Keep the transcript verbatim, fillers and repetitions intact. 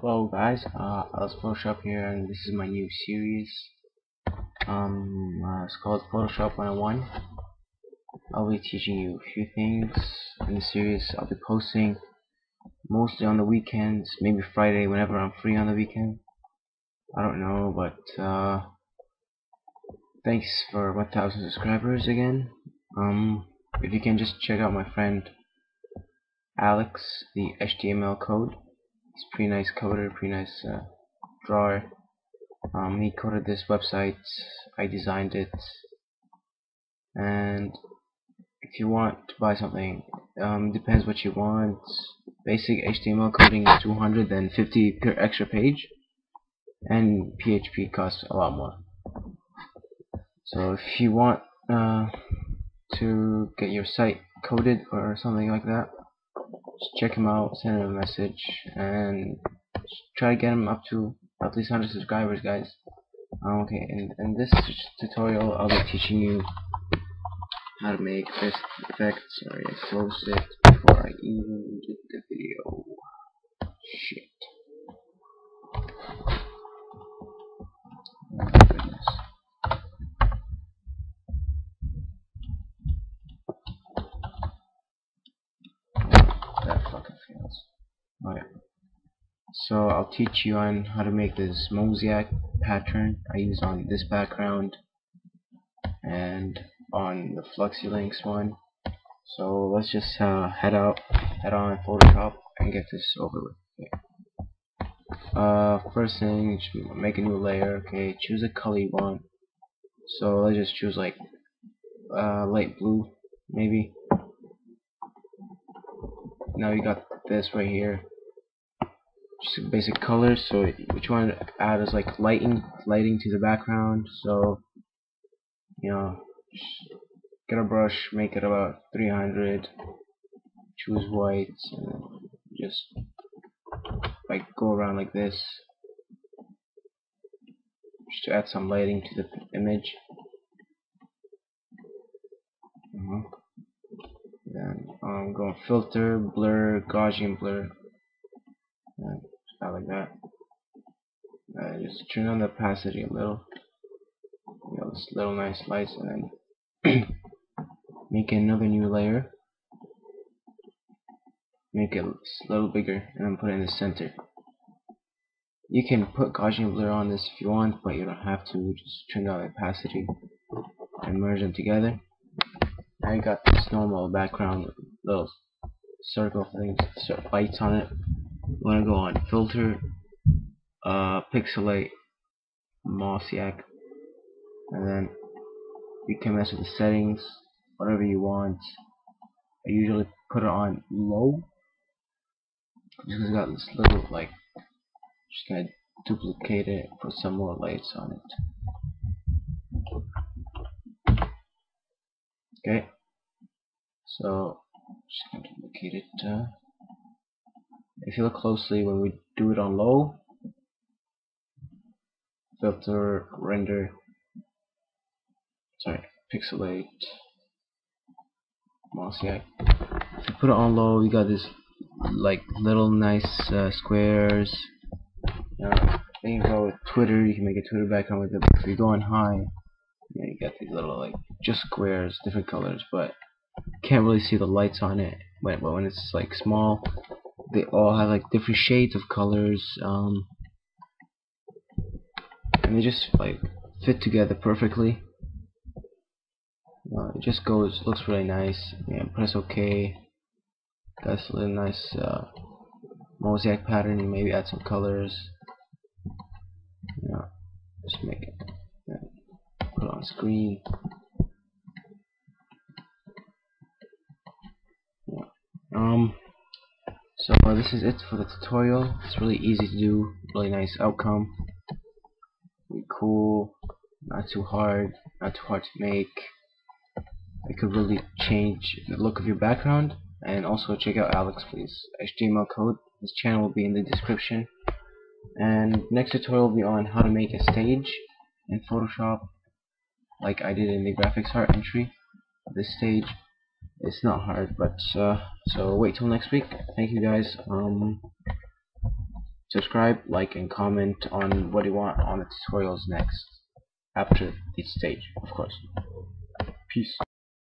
Hello guys, uh, Alex Photoshop here, and this is my new series. Um, uh, it's called Photoshop one oh one. I'll be teaching you a few things in the series. I'll be posting mostly on the weekends, maybe Friday whenever I'm free on the weekend. I don't know, but uh, thanks for one thousand subscribers again. Um, if you can just check out my friend Alex the H T M L code. He's a pretty nice coder, pretty nice uh, drawer. Um, he coded this website, I designed it, and if you want to buy something, um, depends what you want. Basic H T M L coding is two hundred, then fifty per extra page, and P H P costs a lot more. So if you want uh, to get your site coded or something like that, just check him out, send him a message, and try to get him up to at least one hundred subscribers, guys. Um, okay, in, in this tutorial I'll be teaching you how to make this effect. Sorry, I closed it before I even did the video. Shit. Oh goodness. That fucking fails. Okay. So I'll teach you on how to make this mosaic pattern I use on this background and on the Fluxy Links one. So let's just uh, head out, head on Photoshop and get this over with. Okay. Uh, first thing, make a new layer. Okay, choose a color you want. So let's just choose like uh, light blue, maybe. Now you got this right here. Just basic colors. So what you want to add is like lighting, lighting to the background. So you know, just get a brush, make it about three hundred. Choose white, and just like go around like this, just to add some lighting to the image. Uh-huh. Then I'm going to filter, blur, Gaussian blur. And stuff like that. Uh, just turn on the opacity a little. You know, this little nice lights, and then make another new layer. Make it a little bigger, and then put it in the center. You can put Gaussian blur on this if you want, but you don't have to. Just turn down the opacity and merge them together. Now you got this normal background, little circle things, lights on it. I'm going to go on filter, uh, pixelate, mosaic, and then you can mess with the settings, whatever you want. I usually put it on low, just because I got this little, like, just going to duplicate it, put some more lights on it. Okay, so just going to duplicate it. Uh, If you look closely, when we do it on low, filter, render, sorry, pixelate, mosaic. If you put it on low, you got this like little nice uh, squares. Uh, then you go with Twitter, you can make a Twitter background with it. If you go on high, you know, you got these little like just squares, different colors, but you can't really see the lights on it. But when it's like small, they all have like different shades of colors, um, and they just like fit together perfectly. Uh, it just goes, looks really nice. Yeah, press OK. That's a really nice uh, mosaic pattern. And maybe add some colors. Yeah, just make it. Yeah. Put it on screen. Yeah. Um. So uh, this is it for the tutorial. It's really easy to do, really nice outcome, really cool, not too hard, not too hard to make. It could really change the look of your background. And also check out Alex, please, H T M L code. His channel will be in the description. And next tutorial will be on how to make a stage in Photoshop, like I did in the graphics art entry of this stage. It's not hard, but uh, so wait till next week. Thank you guys. Um, Subscribe, like, and comment on what you want on the tutorials next, after this stage, of course. Peace.